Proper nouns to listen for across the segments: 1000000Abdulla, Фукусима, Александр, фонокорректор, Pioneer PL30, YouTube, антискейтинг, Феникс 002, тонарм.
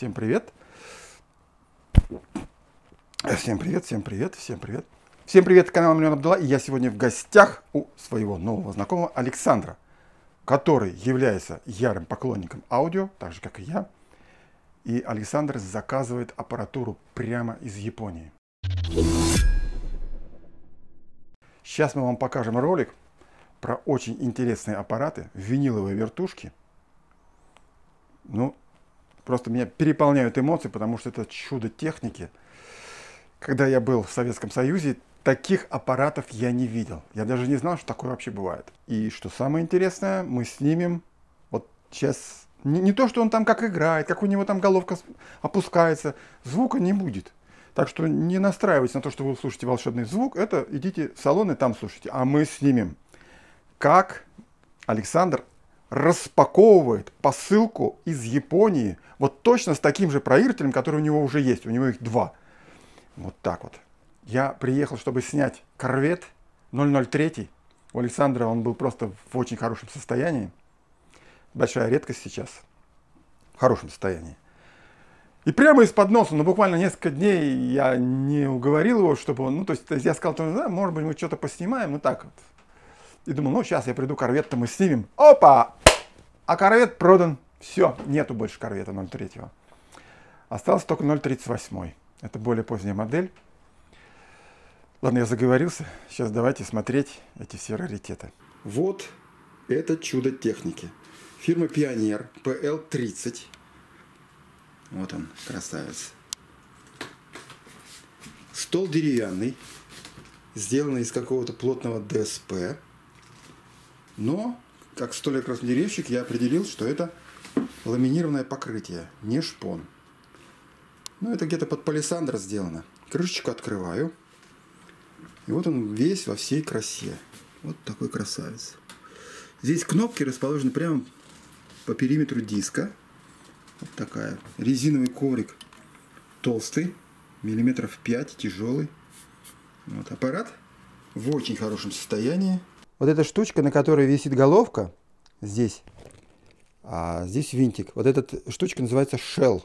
Всем привет. Всем привет. Всем привет, канал 1000000 Абдулла. И я сегодня в гостях у своего нового знакомого Александра, который является ярым поклонником аудио, так же, как и я. И Александр заказывает аппаратуру прямо из Японии. Сейчас мы вам покажем ролик про очень интересные аппараты, виниловые вертушки. Ну, просто меня переполняют эмоции, потому что это чудо техники. Когда я был в Советском Союзе, таких аппаратов я не видел. Я даже не знал, что такое вообще бывает. И что самое интересное, мы снимем вот сейчас... Не то, что он там как играет, как у него там головка опускается. Звука не будет. Так что не настраивайтесь на то, что вы услышите волшебный звук. Это идите в салон и там слушайте. А мы снимем, как Александр распаковывает посылку из Японии. Вот точно с таким же проигрывателем, который у него уже есть. У него их два. Вот так вот. Я приехал, чтобы снять корвет 003. У Александра он был просто в очень хорошем состоянии. Большая редкость сейчас. В хорошем состоянии. И прямо из-под носа, ну буквально несколько дней я не уговорил его, чтобы он... Ну, то есть я сказал, что, да, может быть, мы что-то поснимаем, ну так вот. И думал, ну сейчас я приду, корвет-то мы снимем. Опа! А корвет продан. Все, нету больше корвета 0.3. Остался только 0.38. Это более поздняя модель. Ладно, я заговорился. Сейчас давайте смотреть эти все раритеты. Вот это чудо техники. Фирма Pioneer PL30. Вот он, красавец. Стол деревянный, сделанный из какого-то плотного ДСП. Но, как столик-размеревщик, я определил, что это ламинированное покрытие, не шпон. Ну, это где-то под палисандр сделано. Крышечку открываю. И вот он весь во всей красе. Вот такой красавец. Здесь кнопки расположены прямо по периметру диска. Вот такая. Резиновый коврик толстый, миллиметров 5, тяжелый. Вот аппарат в очень хорошем состоянии. Вот эта штучка, на которой висит головка, здесь, а здесь винтик. Вот эта штучка называется shell.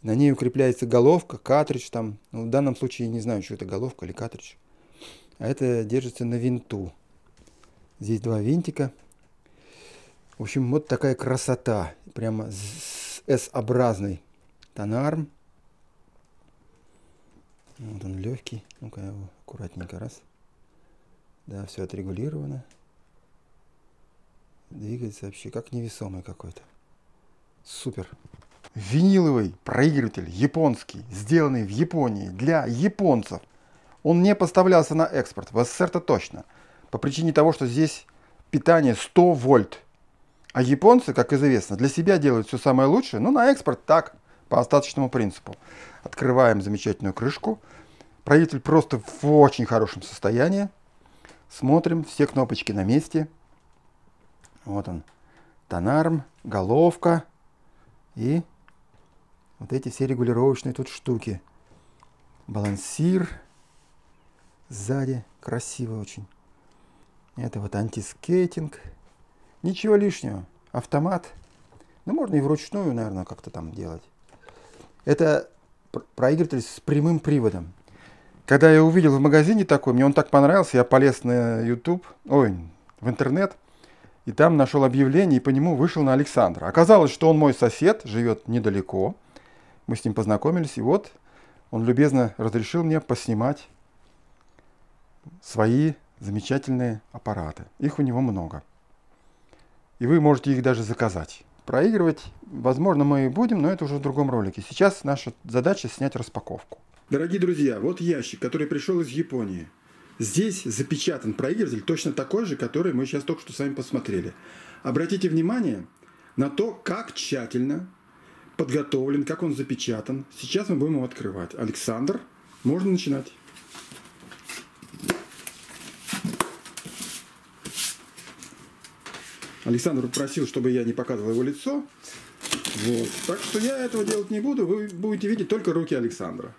На ней укрепляется головка, картридж там. Ну, в данном случае я не знаю, что это, головка или картридж. А это держится на винту. Здесь два винтика. В общем, вот такая красота. Прямо с S-образный тонарм. Вот он легкий. Ну-ка я его аккуратненько раз. Да, все отрегулировано. Двигается вообще как невесомый какой-то. Супер. Виниловый проигрыватель японский, сделанный в Японии для японцев. Он не поставлялся на экспорт. В СССР-то точно. По причине того, что здесь питание 100 вольт. А японцы, как известно, для себя делают все самое лучшее. Ну, на экспорт так, по остаточному принципу. Открываем замечательную крышку. Проигрыватель просто в очень хорошем состоянии. Смотрим, все кнопочки на месте. Вот он. Тонарм, головка. И вот эти все регулировочные тут штуки. Балансир. Сзади. Красиво очень. Это вот антискейтинг. Ничего лишнего. Автомат. Ну, можно и вручную, наверное, как-то там делать. Это проигрыватель с прямым приводом. Когда я увидел в магазине такой, мне он так понравился, я полез на YouTube, в интернет, и там нашел объявление, и по нему вышел на Александра. Оказалось, что он мой сосед, живет недалеко. Мы с ним познакомились, и вот он любезно разрешил мне поснимать свои замечательные аппараты. Их у него много. И вы можете их даже заказать. Проигрывать, возможно, мы и будем, но это уже в другом ролике. Сейчас наша задача снять распаковку. Дорогие друзья, вот ящик, который пришел из Японии. Здесь запечатан проигрыватель, точно такой же, который мы сейчас только что с вами посмотрели. Обратите внимание на то, как тщательно подготовлен, как он запечатан. Сейчас мы будем его открывать. Александр, можно начинать. Александр просил, чтобы я не показывал его лицо. Вот. Так что я этого делать не буду. Вы будете видеть только руки Александра.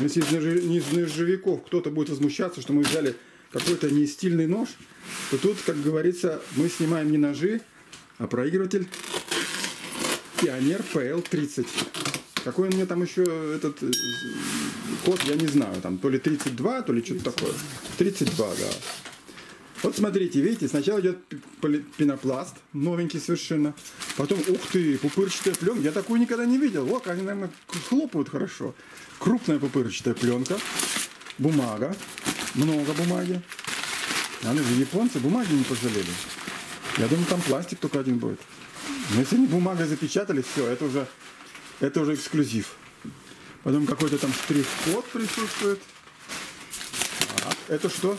Если из ножевиков кто-то будет возмущаться, что мы взяли какой-то нестильный нож, то тут, как говорится, мы снимаем не ножи, А проигрыватель Pioneer PL30. Какой он мне там еще этот код, я не знаю. Там то ли 32, то ли что-то такое. 32, да. Вот смотрите, видите, сначала идет пенопласт, новенький совершенно. Потом, ух ты, пупырчатая пленка. Я такую никогда не видел. Вот, они, наверное, хлопают хорошо. Крупная пупырчатая пленка. Бумага. Много бумаги. Они же японцы, бумаги не пожалели. Я думаю, там пластик только один будет. Но если они бумагой запечатали, все, это уже эксклюзив. Потом какой-то там штрих-код присутствует. Так, это что?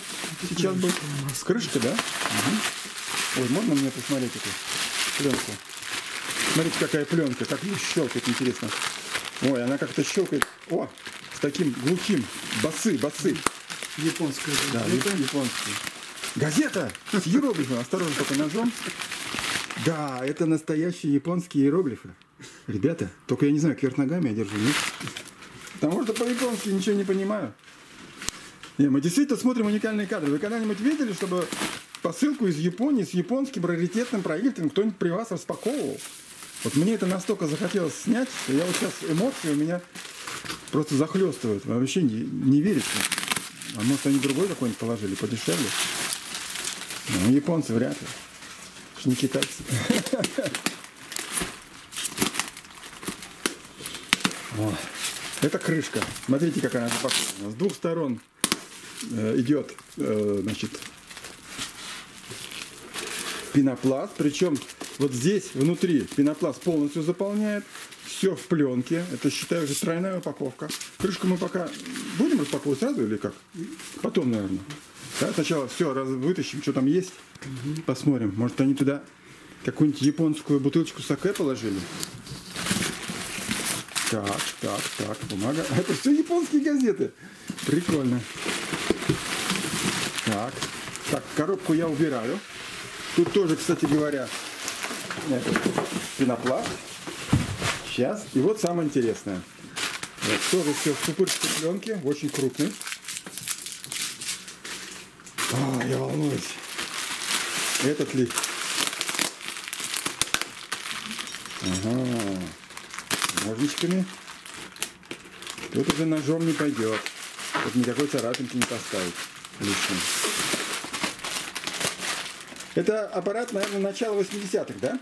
Сейчас будет крышка, да? Угу. Ой, можно мне посмотреть эту пленку? Смотрите, какая пленка, как ее щелкает, интересно. Ой, она как-то щелкает. О, с таким глухим. Басы. Японская. Да, японская. Газета с иероглифами. Осторожно, только ножом. Да, это настоящие японские иероглифы. Ребята, только я не знаю, кверх ногами я держу, нет? Потому что по-японски ничего не понимаю. Не, мы действительно смотрим уникальные кадры. Вы когда-нибудь видели, чтобы посылку из Японии с японским раритетным проигрывателем кто-нибудь при вас распаковывал? Вот мне это настолько захотелось снять, что я вот сейчас эмоции у меня просто захлестывают. Вообще не верится. А может, они другой какой-нибудь положили, подешевле? Ну, японцы вряд ли. Не китайцы. Это крышка. Смотрите, как она запакована. С двух сторон идет, значит, пенопласт. Причем вот здесь внутри пенопласт полностью заполняет. Все в пленке. Это, считаю, уже тройная упаковка. Крышку мы пока будем распаковывать сразу или как? Потом, наверное. Да, сначала все вытащим, что там есть. Посмотрим. Может, они туда какую-нибудь японскую бутылочку саке положили. Так, бумага. Это все японские газеты. Прикольно. Так, коробку я убираю. Тут тоже, кстати говоря, пенопласт. Сейчас. И вот самое интересное. Вот, тоже все в пупырчатой пленке. Очень крупный. Я волнуюсь. Этот ли? Ага. Ножничками. Тут уже ножом не пойдет. Тут никакой царапинки не поставить. Лично. Это аппарат, наверное, начала 80-х, да?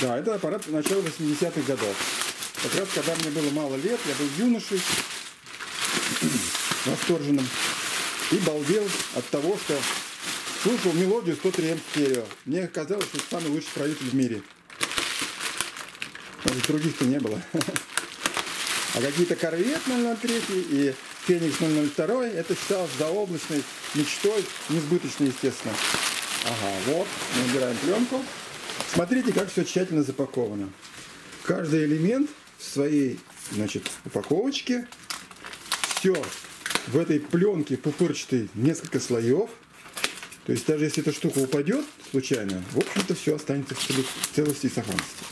Да, это аппарат начала 80-х годов. Как раз, когда мне было мало лет, я был юношей, восторженным. И балдел от того, что слушал мелодию 103М стерео. Мне казалось, что это самый лучший проигрыватель в мире. Может, других-то не было. А какие-то корвет 003 и Феникс 002 это считалось заоблачной мечтой, несбыточной, естественно. Ага, вот, мы убираем пленку. Смотрите, как все тщательно запаковано. Каждый элемент в своей, значит, упаковочке. Все. В этой пленке пупырчатой несколько слоев. То есть даже если эта штука упадет случайно, в общем-то все останется в целости и сохранности.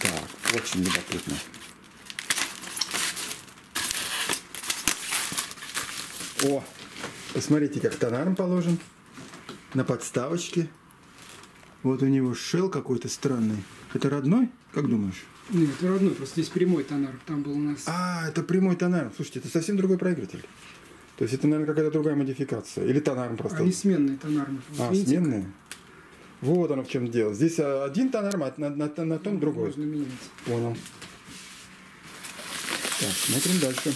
Так, очень любопытно. О, посмотрите, как тонарм положен. На подставочке. Вот у него шел какой-то странный. Это родной? Как думаешь? Нет, это родной, просто здесь прямой тонар, там был у нас... А, это прямой тонар. Слушайте, это совсем другой проигрыватель. То есть это, наверное, какая-то другая модификация. Или тонарм просто. Они сменные тонармы. А, видите? Сменные? Вот оно в чем дело. Здесь один тонарм, а на том другой. Можно менять. Понял. Так, смотрим дальше.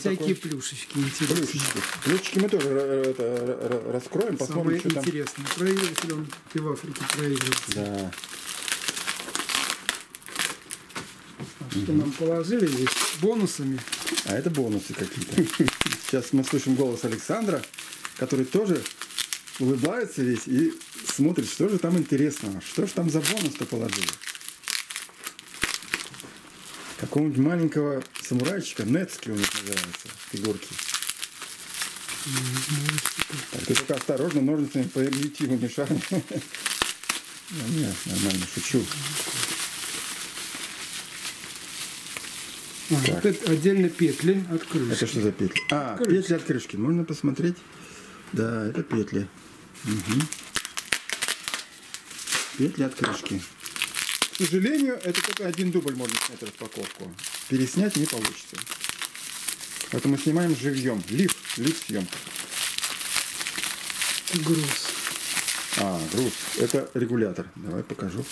Всякие такое? Плюшечки интересные. Плюшечки мы тоже раскроем, посмотрим, что там. Интересно. Проигрыватель он и в Африке проигрывается. Да. Что нам положили здесь? Бонусами. А это бонусы какие-то. Сейчас мы слышим голос Александра, который тоже улыбается весь и смотрит, что же там интересного. Что же там за бонус-то положили? Какого-нибудь маленького самурайчика, нецки у них называются, фигурки. Так, ты только осторожно, ножницами по объективу шарами. Нет, нормально, шучу. Вот это отдельно петли от крышки. Это что за петли? А, крышки. Петли от крышки. Можно посмотреть? Да, это петли. Угу. Петли от крышки. К сожалению, это только один дубль можно снять распаковку. Переснять не получится. Поэтому снимаем живьем. Лифт съемка. Груз. А, груз. Это регулятор. Давай покажу.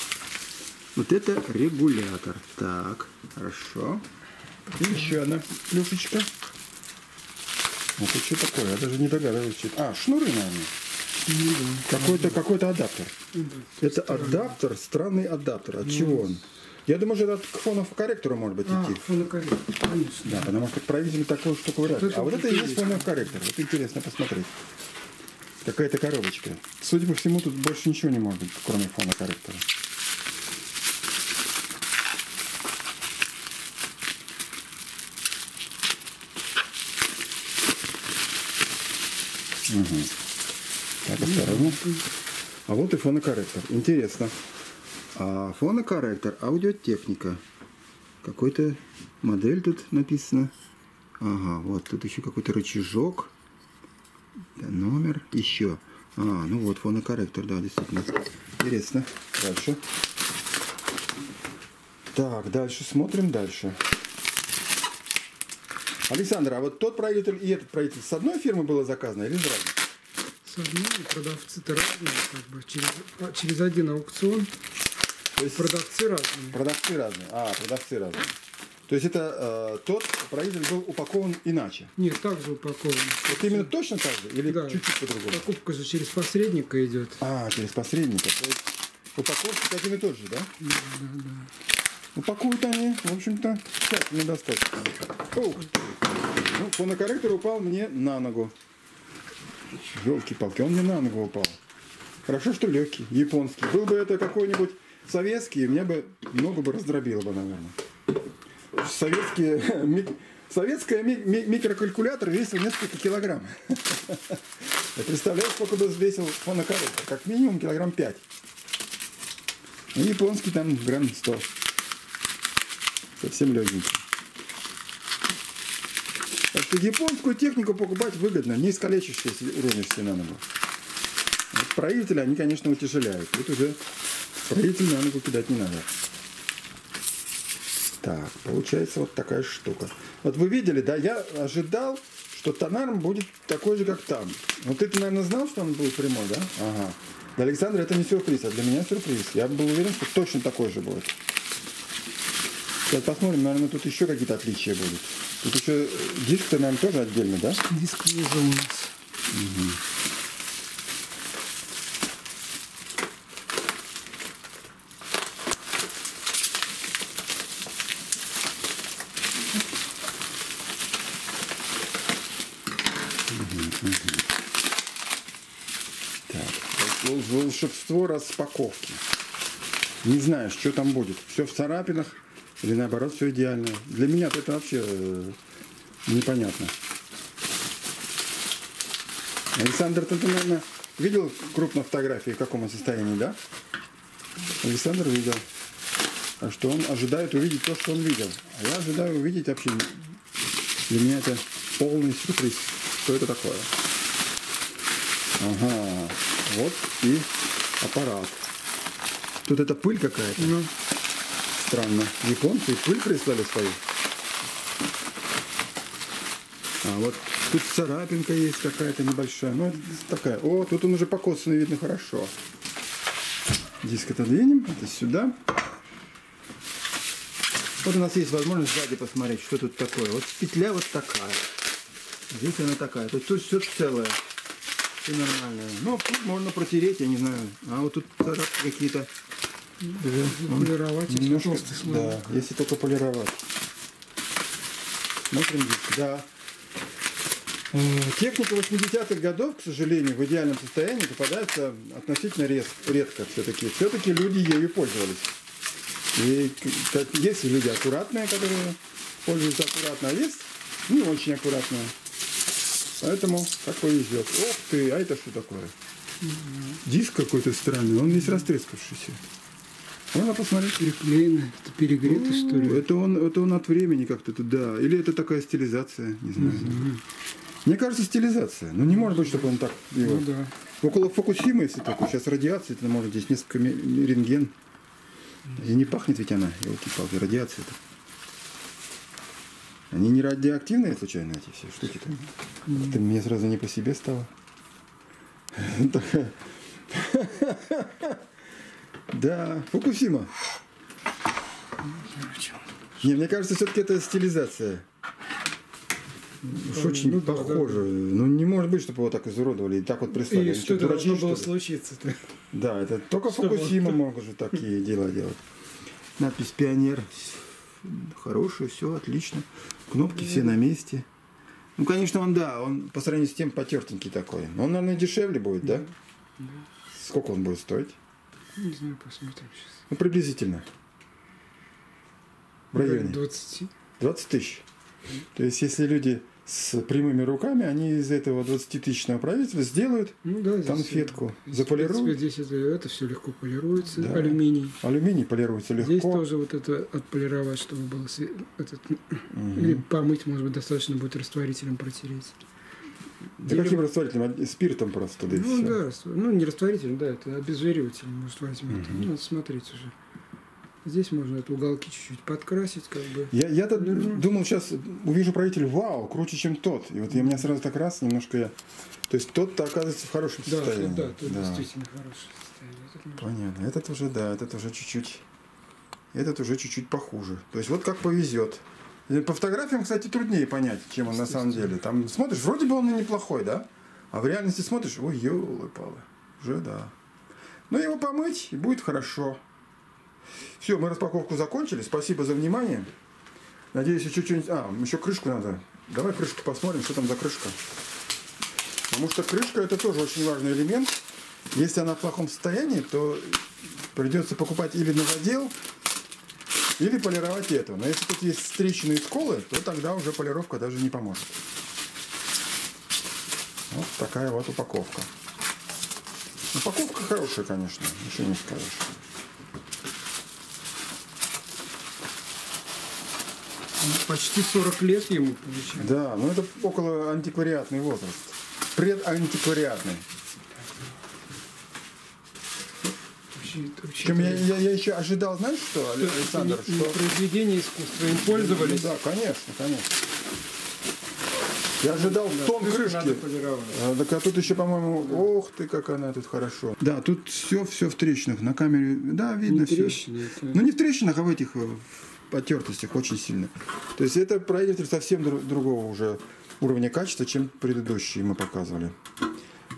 Вот это регулятор. Так, хорошо. И еще одна клюшечка. Это что такое? Я даже не догадываюсь. А, шнуры, наверное. Какой-то адаптер. Это адаптер, странный адаптер. От чего он? Я думаю, что это от фонофокорректора может быть идти. Фонофокорректор, конечно. Да, потому что произвели такую штуку вряд ли. А вот это и есть фонофокорректор. Вот интересно посмотреть. Какая-то коробочка. Судя по всему, тут больше ничего не может быть, кроме фонофокорректора. Угу. Так, осторожно. А вот и фонокорректор. Интересно. А, фонокорректор, аудиотехника. Какой-то модель тут написано. Ага, вот тут еще какой-то рычажок. Да, номер. Еще. А, ну вот фонокорректор, да, действительно. Интересно. Дальше. Так, дальше смотрим дальше. Александр, а вот тот проигрыватель и этот проигрыватель с одной фирмы было заказано или с разных? С одной, продавцы-то разные, как бы, через один аукцион. То есть продавцы разные. Продавцы разные, продавцы разные. То есть это тот проигрыватель был упакован иначе? Нет, также упакован. Вот именно точно так же или чуть-чуть по-другому? Покупка же через посредника идет. А, через посредника. То есть упаковщик один и тот же, да? Да, да, да. Упакуют они, в общем-то, тщательно достаточно. Ух ты! Ну, фонокорректор упал мне на ногу. Ёлки-палки, он мне на ногу упал. Хорошо, что легкий, японский. Был бы это какой-нибудь советский, меня бы много бы раздробило бы, наверное. Советский микрокалькулятор весил несколько килограмм. Я представляю, сколько бы весил фонокорректор. Как минимум килограмм 5. И японский там грамм 100. Совсем легенький. Так что японскую технику покупать выгодно, не искалечишься, если уронишься на ногу. Вот проигрыватели они, конечно, утяжеляют. Тут уже проигрыватель на ногу кидать не надо. Так, получается вот такая штука. Вот вы видели, да, я ожидал, что тонарм будет такой же, как там. Но ты, наверное, знал, что он был прямой, да? Ага. Для Александра это не сюрприз, а для меня сюрприз. Я был уверен, что точно такой же будет. Сейчас посмотрим, наверное, тут еще какие-то отличия будут. Тут еще диск-то, наверное, тоже отдельно, да? Диск внизу у нас. Угу. Угу, угу. Так, волшебство распаковки. Не знаешь, что там будет. Все в царапинах. Или наоборот, все идеально. Для меня это вообще непонятно. Александр, ты, наверное, видел крупно фотографии, в каком он состоянии, да? Александр видел. А что он ожидает увидеть то, что он видел. А я ожидаю увидеть вообще. Для меня это полный сюрприз. Что это такое? Ага. Вот и аппарат. Тут это пыль какая-то. Странно. Японцы пыль прислали свою. А вот тут царапинка есть какая-то небольшая. Ну, такая. О, тут он уже покоцанный, видно хорошо. Диск отодвинем. Это сюда. Вот у нас есть возможность сзади посмотреть, что тут такое. Вот петля вот такая. Здесь она такая. Тут все целое. Все нормально. Ну, тут можно протереть, я не знаю. А вот тут царапки какие-то. Полировать, немножко, да, если только полировать. Смотрим диск, да. Техника 80-х годов, к сожалению, в идеальном состоянии попадается относительно редко все-таки. Все-таки люди ею пользовались. И есть люди аккуратные, которые пользуются аккуратно, а есть не очень аккуратные. Поэтому такой везет. Ох ты, а это что такое? Диск какой-то странный, он весь растрескавшийся. Надо посмотреть, переклеено. Это перегрето, ну, что ли? Это он от времени как-то туда. Или это такая стилизация, не знаю. Мне кажется, стилизация. Ну, не может быть, чтобы он так... Его... Ну, да. Около Фукусимы, если так. Сейчас радиация, это может здесь несколько рентген. И не пахнет ведь она, елки-палки, радиация-то. Они не радиоактивные, случайно, эти все штуки-то? Это мне сразу не по себе стало. Да, Фукусима. Не, мне кажется, все-таки это стилизация. Уж очень, ну, похоже. Да, да. Ну, не может быть, чтобы его так изуродовали и так вот прислали. И что это должно было случиться-то? Да, это только Фукусима могут же такие дела делать. Надпись «Пионер». Хорошая, все отлично. Кнопки все на месте. Ну, конечно, он, да, он по сравнению с тем потертенький такой. Но он, наверное, дешевле будет, да? Да. Сколько он будет стоить? Не знаю, посмотрим сейчас. Ну, приблизительно. В районе. 20. 20 000. То есть, если люди с прямыми руками, они из этого 20-тысячного правительства сделают, ну, да, конфетку, заполируют. В принципе, здесь это все легко полируется, да. Алюминий. Алюминий полируется легко. Здесь тоже вот это отполировать, чтобы было... Этот, или помыть, может быть, достаточно будет растворителем протереть. Да или... каким растворителем? Спиртом просто, да, ну, да, раствор... ну, не растворителем, да, это обезвариватель, может, возьмет. Надо смотреть уже. Здесь можно это уголки чуть-чуть подкрасить, как бы. Я-то думал, сейчас увижу правитель, вау, круче, чем тот. И вот я меня сразу так раз немножко я... То есть тот-то оказывается в хорошем состоянии. Да, тот действительно хорошее состояние. Этот понятно. Этот уже, да, этот уже чуть-чуть похуже. То есть вот как повезет. По фотографиям, кстати, труднее понять, чем он на самом деле. Там смотришь, вроде бы он и неплохой, да? А в реальности смотришь, ой, елы-палы, уже да. Но его помыть, и будет хорошо. Все, мы распаковку закончили. Спасибо за внимание. Надеюсь, еще что-нибудь... А, еще крышку надо. Давай крышку посмотрим, что там за крышка. Потому что крышка — это тоже очень важный элемент. Если она в плохом состоянии, то придется покупать или новодел, или полировать это. Но если тут есть встречные сколы, то тогда уже полировка даже не поможет. Вот такая вот упаковка. Упаковка хорошая, конечно. Ничего не скажешь. Почти 40 лет ему получилось. Да, но это около антиквариатный возраст. Предантиквариатный. Чем я еще ожидал, знаешь, что, Александр? Что... произведение искусства, им пользовались. Да, конечно, конечно. Я ожидал в том крышке. Так, а тут еще, по-моему, ох ты, как она тут хорошо. Да, тут все в трещинах. На камере, да, видно все. Ну, не в трещинах, а в этих... потертостях очень сильно. То есть это проявитель совсем другого уже уровня качества, чем предыдущие мы показывали.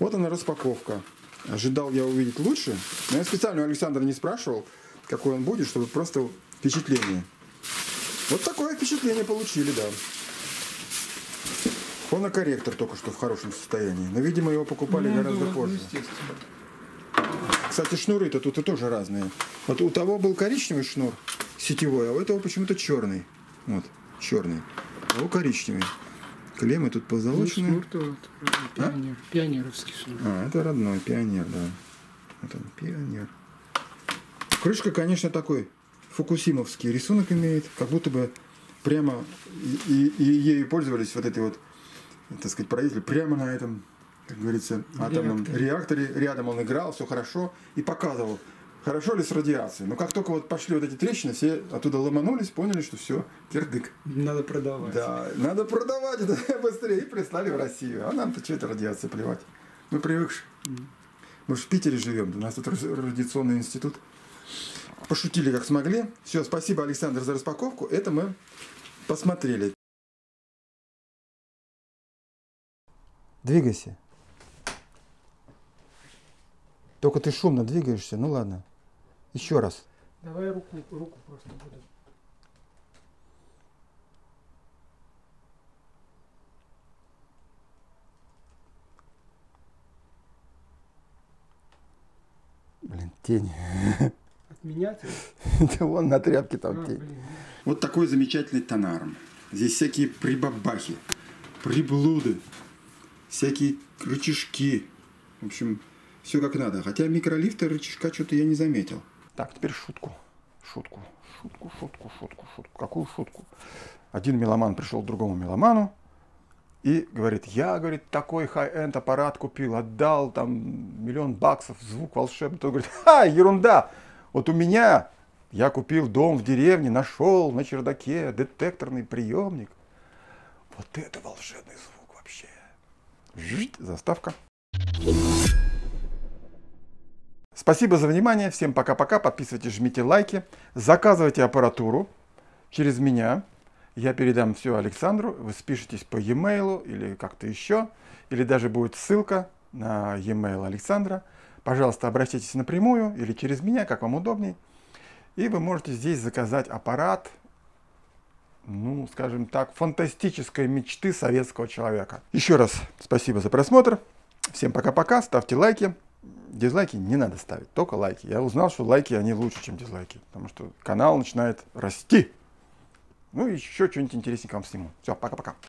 Вот она распаковка. Ожидал я увидеть лучше, но я специально у Александра не спрашивал, какой он будет, чтобы просто впечатление. Вот такое впечатление получили, да. Фонокорректор только что в хорошем состоянии, но, видимо, его покупали гораздо позже. Кстати, шнуры-то тут и тоже разные. Вот у того был коричневый шнур, сетевой, а у этого почему-то черный. Вот, черный. А у коричневый. Клеммы тут позолочены. Шнур-то вот, пионер, пионеровский шнур. А, это родной, пионер, да. Вот он, пионер. Крышка, конечно, такой фукусимовский рисунок имеет, как будто бы прямо и ею пользовались вот эти вот, так сказать, правители прямо на этом, как говорится, атомном реакторе. Рядом он играл, все хорошо, и показывал. Хорошо ли с радиацией? Но как только вот пошли вот эти трещины, все оттуда ломанулись, поняли, что все, кирдык. Надо продавать. Да, надо продавать это быстрее. И прислали в Россию. А нам-то что это радиация, плевать. Мы привыкшие. Мы же в Питере живем, у нас тут радиационный институт. Пошутили как смогли. Все, спасибо, Александр, за распаковку. Это мы посмотрели. Двигайся. Только ты шумно двигаешься, ну ладно. Еще раз. Давай руку просто буду. Блин, тень. От меня тень? Да вон на тряпке там тень. Блин. Вот такой замечательный тонарм. Здесь всякие прибабахи, приблуды, всякие рычажки. В общем, все как надо. Хотя микролифта, рычажка что-то я не заметил. Так, теперь шутку. Шутку, шутку, шутку, шутку, шутку. Какую шутку? Один меломан пришел к другому меломану и говорит: я, говорит, такой хай-энд аппарат купил, отдал там $1 000 000, звук волшебный. Тот говорит: ха, ерунда! Вот у меня, я купил дом в деревне, нашел на чердаке детекторный приемник. Вот это волшебный звук вообще. Жить, заставка. Спасибо за внимание. Всем пока-пока. Подписывайтесь, жмите лайки. Заказывайте аппаратуру через меня. Я передам все Александру. Вы спишитесь по e-mail или как-то еще. Или даже будет ссылка на e-mail Александра. Пожалуйста, обратитесь напрямую или через меня, как вам удобней. И вы можете здесь заказать аппарат, ну, скажем так, фантастической мечты советского человека. Еще раз спасибо за просмотр. Всем пока-пока. Ставьте лайки. Дизлайки не надо ставить, только лайки. Я узнал, что лайки, они лучше, чем дизлайки. Потому что канал начинает расти. Ну и еще что-нибудь интересненькое вам сниму. Все, пока-пока.